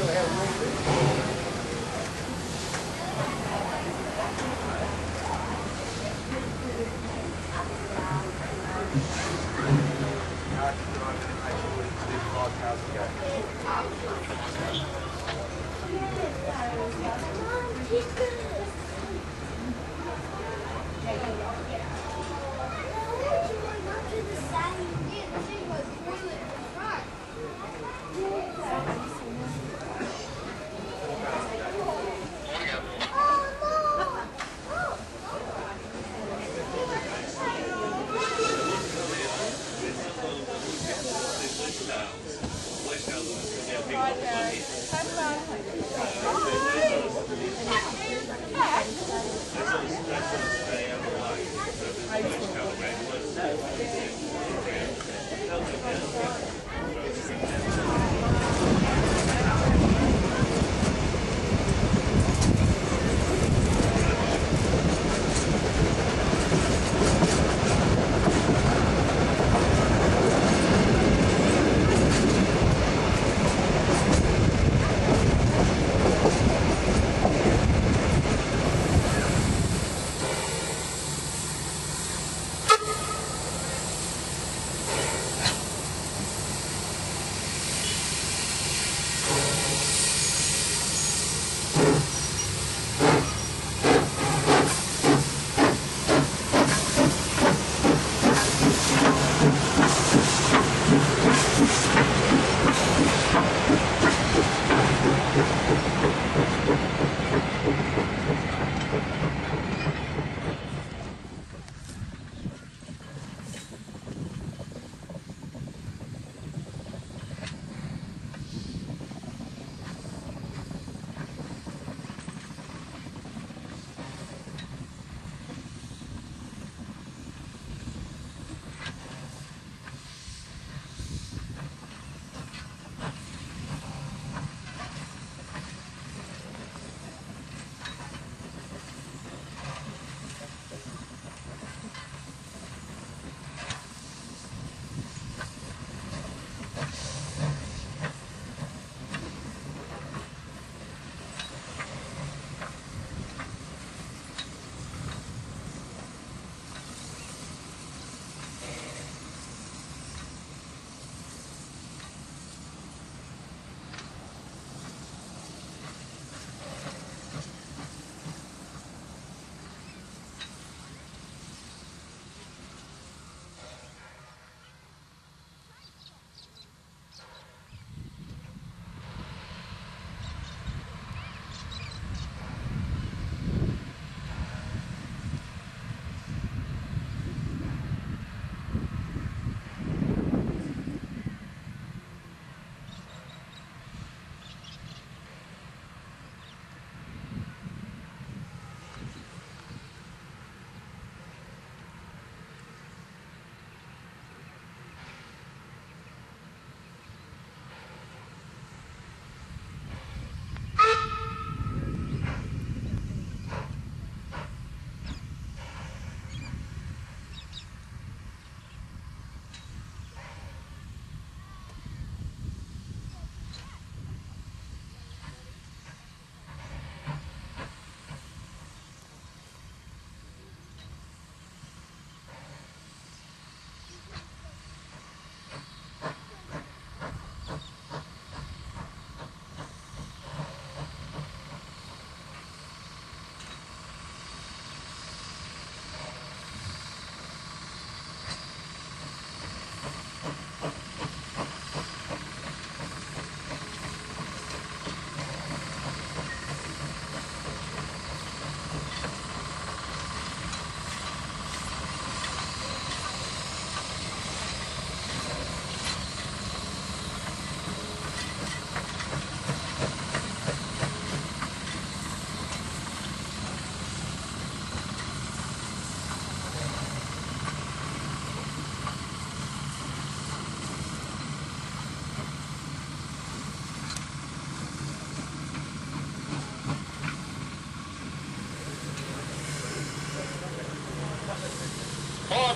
really have room for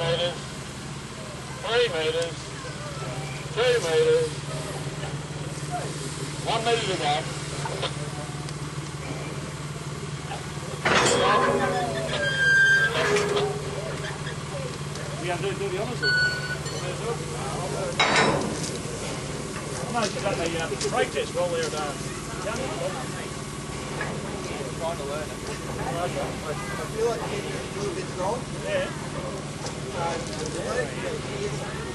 meters, 3 meters, 2 meters. Not ready to that. We have to do the others. Come on, you have to practice while they're down. I'm trying to learn it. I feel like you need to do a bit strong.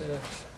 Yeah.